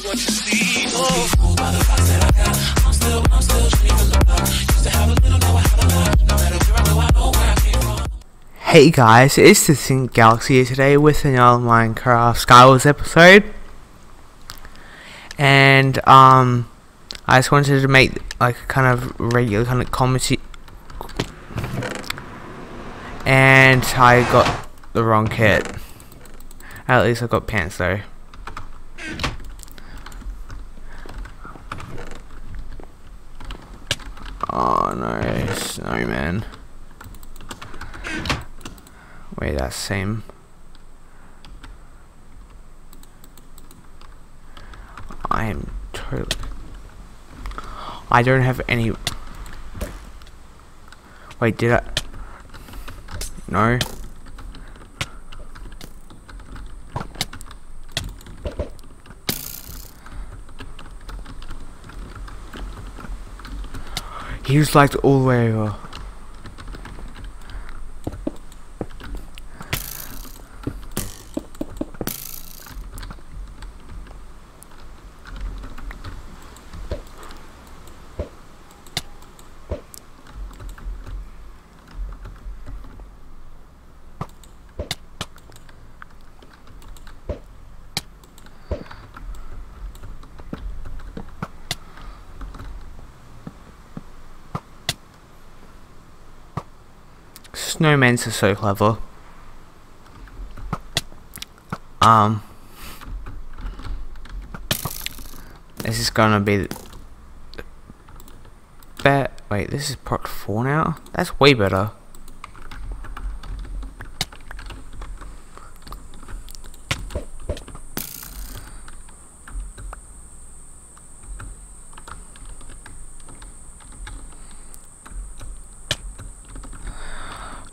is what you see. Oh. Hey guys, it's the Sync Galaxy here today with another Minecraft Skywars episode. And I just wanted to make like a kind of regular kind of comedy, and I got the wrong kit. At least I got pants though. Oh no, snowman. Wait, that's same. I am totally. I don't have any. Wait, did I? No. He was like all the way over. Snowmen's are so clever. This is gonna be bet. Wait, this is part 4 now. That's way better.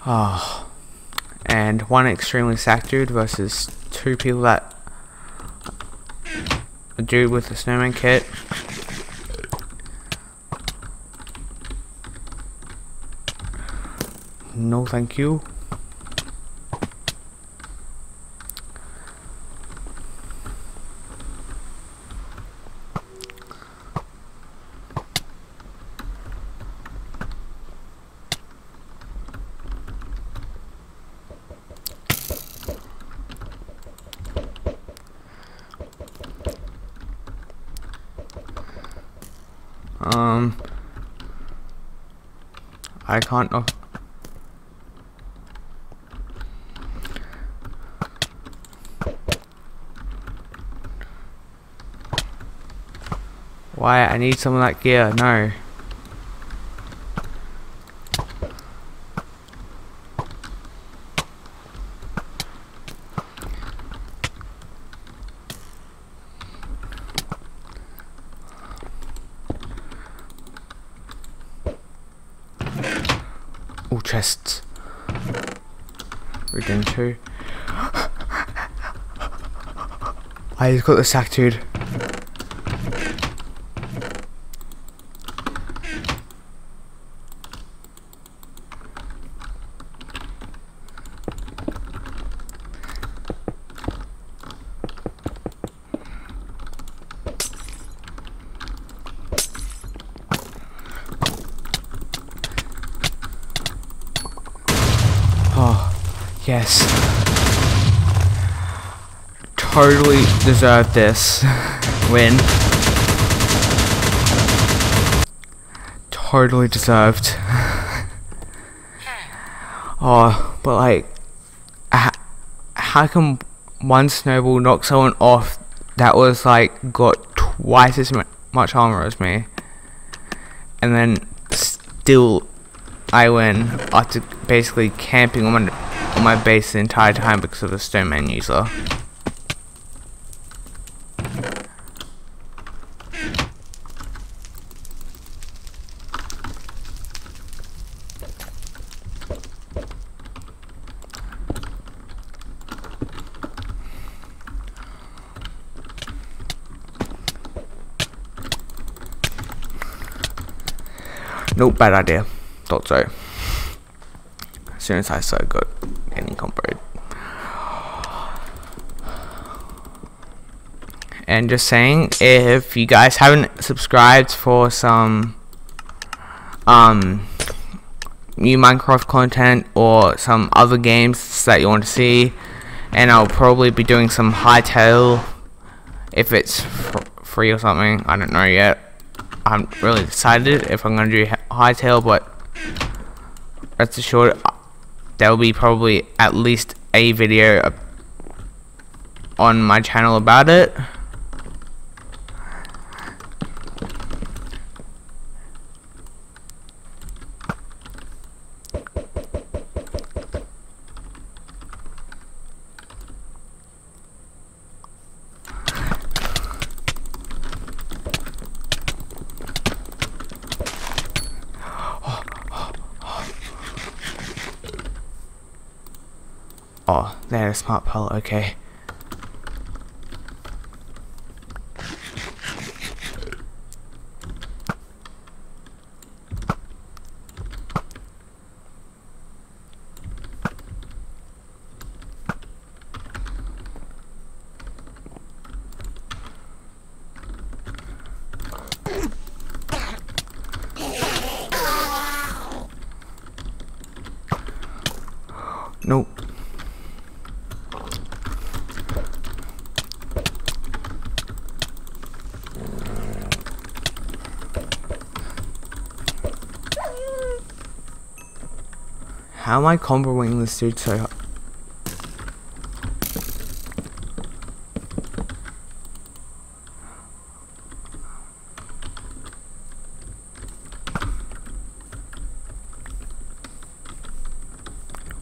Oh, and one extremely sack dude versus two people that a dude with the snowman kit. No, thank you. I can't. Oh. Why? I need some of that gear. No. Chests. We're doing 2. I just got the sack dude. Yes, totally deserve this win. Totally deserved. Oh, but like, how come one snowball knocked someone off that was like got twice as much armor as me, and then still I win after basically camping on my base the entire time because of the snowman user. No, bad idea. Thought so. As soon as I saw it, good. And just saying, if you guys haven't subscribed for some new Minecraft content or some other games that you want to see, and I'll probably be doing some Hytale if it's free or something. I don't know yet. I haven't really decided if I'm going to do Hytale, but that's assured there will be probably at least a video on my channel about it. Oh, they're a smart pearl, okay. Nope. How am I comboing this dude so hard?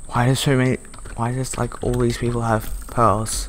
Why does so many? Why does like all these people have pearls?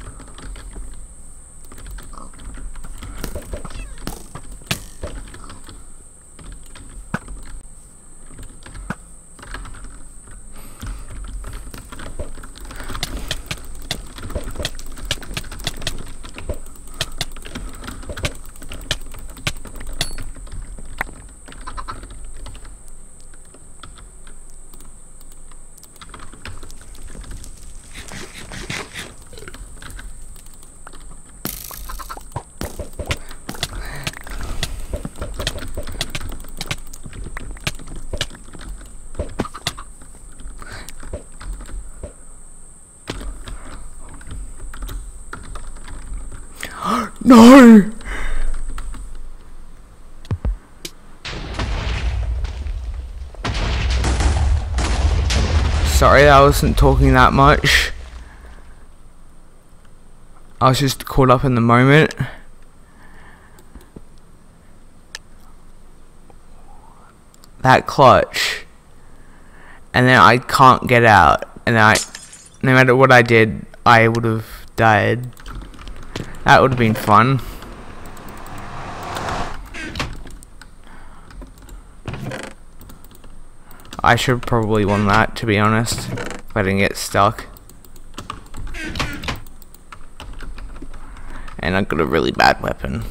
No! Sorry, I wasn't talking that much. I was just caught up in the moment. That clutch. And then I can't get out. And I, no matter what I did, I would have died. That would have been fun. I should probably won that, to be honest, if I didn't get stuck. And I got a really bad weapon.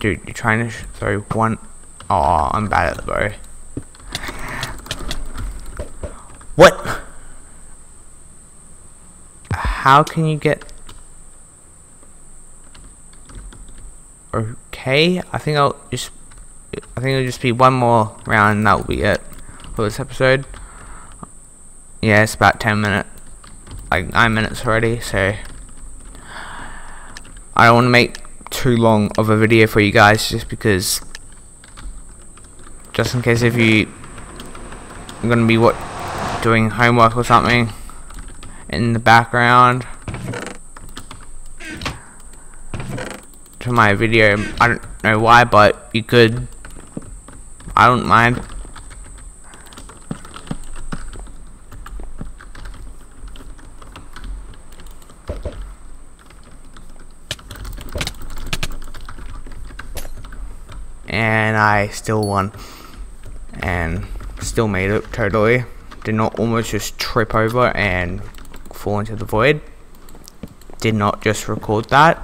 Dude, you're trying to throw one. Oh, I'm bad at the bow. What? How can you get... Okay, I think it'll just be one more round and that'll be it for this episode. Yeah, it's about 10 minutes. Like 9 minutes already, so... I don't want to make too long of a video for you guys just because... Just in case if you are going to be doing homework or something in the background to my video. I don't know why, but you could. I don't mind. And I still won. And still made it totally. Did not almost just trip over and fall into the void. Did not just record that.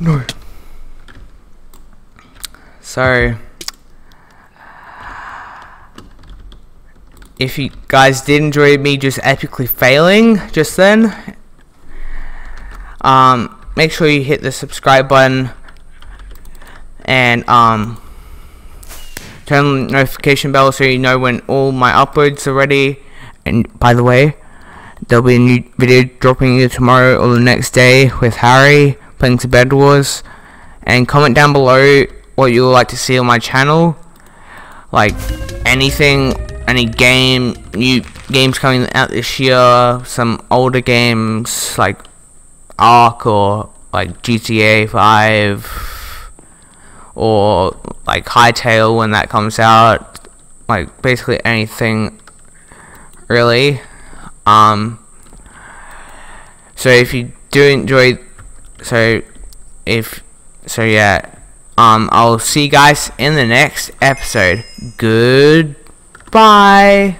No. So, if you guys did enjoy me just epically failing just then, make sure you hit the subscribe button and turn on the notification bell so you know when all my uploads are ready. And by the way, there'll be a new video dropping either tomorrow or the next day with Harry playing some Bedwars. And comment down below what you'll like to see on my channel, like anything, any game, new games coming out this year, some older games like ARK or like GTA 5 or like Hytale when that comes out, like basically anything really. So if you do enjoy, yeah, I'll see you guys in the next episode. Goodbye.